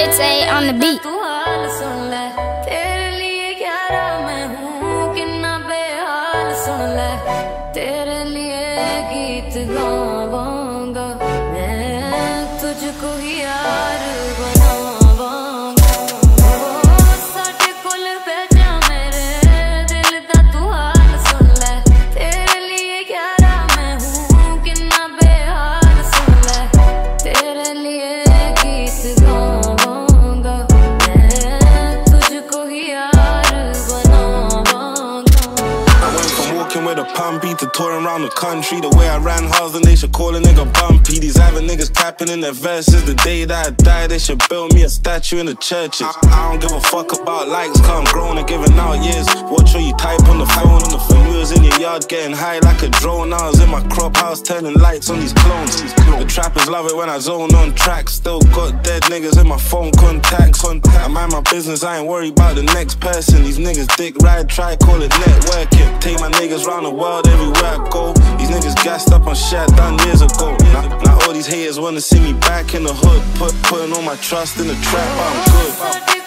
It's A on the beat. Touring around the country, the way I ran hard, then they should call a nigga Bumpy. These other niggas capping in their verses. The day that I die, they should build me a statue in the churches. I don't give a fuck about likes, cause I'm grown and giving out years. Watch what you type on the phone, on the phone. We was in your yard getting high like a drone. I was in my crop house turning lights on these clones. The trappers love it when I zone on track. Still got dead niggas in my phone contacts. I mind my business, I ain't worried about the next person. These niggas dick ride, try call it networking. Take my niggas round the world everywhere I go. These niggas gassed up on shit I done years ago. Now all these haters wanna see me back in the hood, putting all my trust in the trap. I'm good.